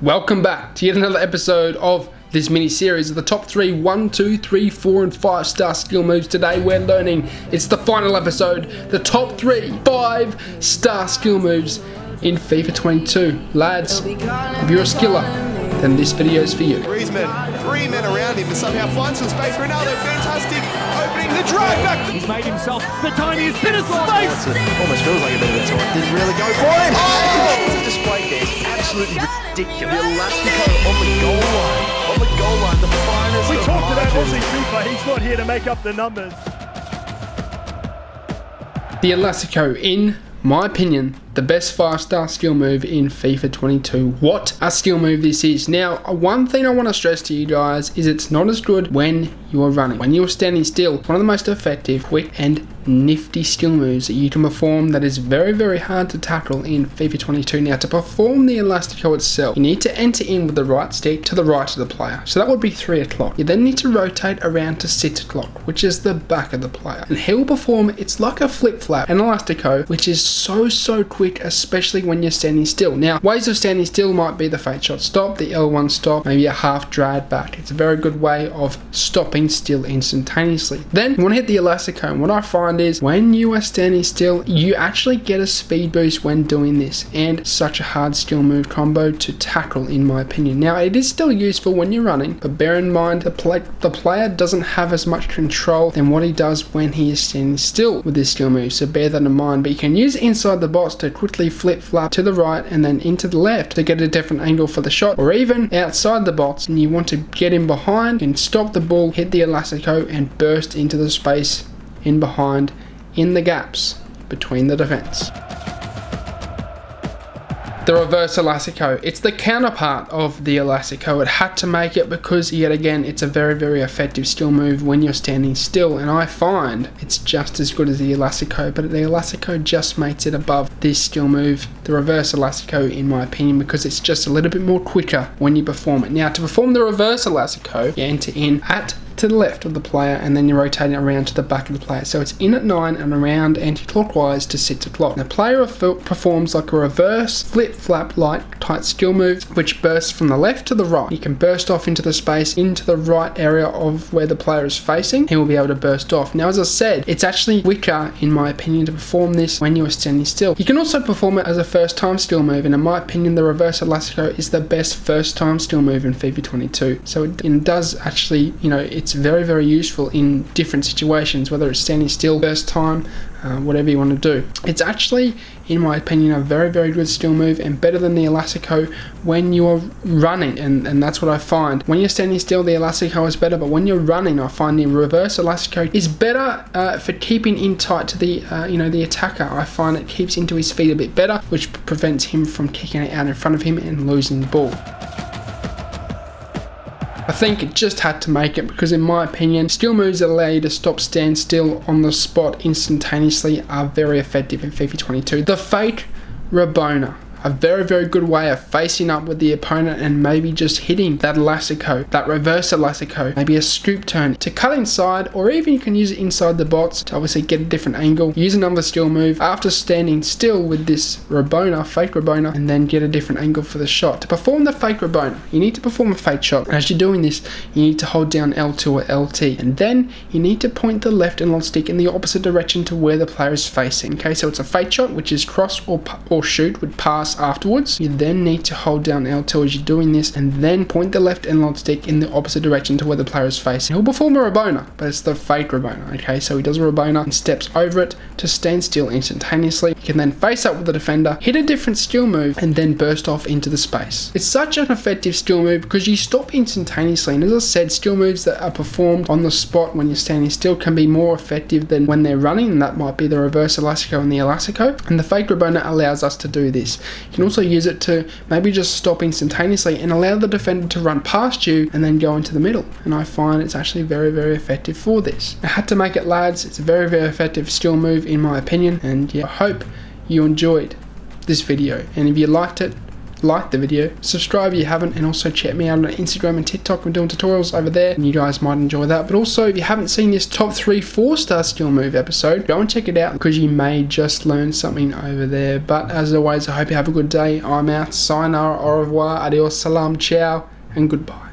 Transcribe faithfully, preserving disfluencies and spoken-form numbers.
Welcome back to yet another episode of this mini series of the top three one, two, three, four, and five star skill moves. Today we're learning, it's the final episode, the top three five star skill moves in FIFA twenty-two. Lads, if you're a skiller, then this video's for you. Three men, three men around him to somehow find some space. Ronaldo, fantastic, opening the drive back. He's made himself the tiniest bit of space. It almost feels like a bit of a time. Didn't really go for him. Oh! It's displayed there. Absolutely ridiculous. The Elastico on the goal line. On the goal line, the finest. We talked about Aussie FIFA. He's not here to make up the numbers. The Elastico, in my opinion, the best five-star skill move in FIFA twenty-two. What a skill move this is. Now, one thing I want to stress to you guys is it's not as good when you're running. When you're standing still, one of the most effective, quick, and nifty skill moves that you can perform that is very, very hard to tackle in FIFA twenty-two. Now, to perform the Elastico itself, you need to enter in with the right stick to the right of the player. So that would be three o'clock. You then need to rotate around to six o'clock, which is the back of the player. And he'll perform, it's like a flip-flap, an Elastico, which is so, so quick, especially when you're standing still. Now, ways of standing still might be the fake shot stop, the L one stop, maybe a half drag back. It's a very good way of stopping still instantaneously. Then, you want to hit the Elastico, and what I find is when you are standing still, you actually get a speed boost when doing this, and such a hard skill move combo to tackle in my opinion. Now, it is still useful when you're running, but bear in mind the, play the player doesn't have as much control than what he does when he is standing still with this skill move, so bear that in mind. But you can use it inside the box to quickly flip flap to the right and then into the left to get a different angle for the shot, or even outside the box and you want to get in behind and stop the ball, hit the Elastico and burst into the space in behind, in the gaps between the defense. The reverse Elastico, it's the counterpart of the Elastico. It had to make it because, yet again, it's a very, very effective skill move when you're standing still, and I find it's just as good as the Elastico, but the Elastico just makes it above this skill move, the reverse Elastico, in my opinion, because it's just a little bit more quicker when you perform it. Now, to perform the reverse Elastico, you enter in at to the left of the player and then you're rotating around to the back of the player. So it's in at nine and around anti-clockwise to six o'clock. The player performs like a reverse flip-flap-like tight skill move which bursts from the left to the right. You can burst off into the space into the right area of where the player is facing. He will be able to burst off. Now, as I said, it's actually quicker in my opinion to perform this when you're standing still. You can also perform it as a first-time skill move, and in my opinion the reverse Elastico is the best first-time skill move in FIFA twenty-two. So it does actually, you know, it's It's very, very useful in different situations, whether it's standing still, first time, uh, whatever you want to do. It's actually, in my opinion, a very, very good skill move and better than the Elastico when you're running, and, and that's what I find. When you're standing still, the Elastico is better, but when you're running, I find the reverse Elastico is better uh, for keeping in tight to the, uh, you know, the attacker. I find it keeps into his feet a bit better, which prevents him from kicking it out in front of him and losing the ball. I think it just had to make it because, in my opinion, skill moves that allow you to stop, stand still on the spot instantaneously are very effective in FIFA twenty-two. The fake Rabona, a very, very good way of facing up with the opponent and maybe just hitting that Elastico, that reverse Elastico, maybe a scoop turn to cut inside, or even you can use it inside the box to obviously get a different angle, use another skill move after standing still with this Rabona, fake Rabona, and then get a different angle for the shot. To perform the fake Rabona, you need to perform a fake shot. As you're doing this, you need to hold down L two or L T, and then you need to point the left and long stick in the opposite direction to where the player is facing. Okay, so it's a fake shot, which is cross or, or shoot with pass afterwards. You then need to hold down L two as you're doing this and then point the left and long stick in the opposite direction to where the player is facing. He'll perform a Rabona, but it's the fake Rabona. Okay, so he does a Rabona and steps over it to stand still instantaneously. You can then face up with the defender, hit a different skill move, and then burst off into the space. It's such an effective skill move because you stop instantaneously, and as I said, skill moves that are performed on the spot when you're standing still can be more effective than when they're running, and that might be the reverse Elastico and the Elastico, and the fake Rabona allows us to do this. You can also use it to maybe just stop instantaneously and allow the defender to run past you and then go into the middle. And I find it's actually very, very effective for this. I had to make it, lads. It's a very, very effective skill move in my opinion. And yeah, I hope you enjoyed this video. And if you liked it, like the video, subscribe if you haven't, and also check me out on Instagram and TikTok. I'm doing tutorials over there and you guys might enjoy that. But also, if you haven't seen this top three four star skill move episode, go and check it out because you may just learn something over there. But as always, I hope you have a good day. I'm out. Sayonara, au revoir, adios, salam, ciao, and goodbye.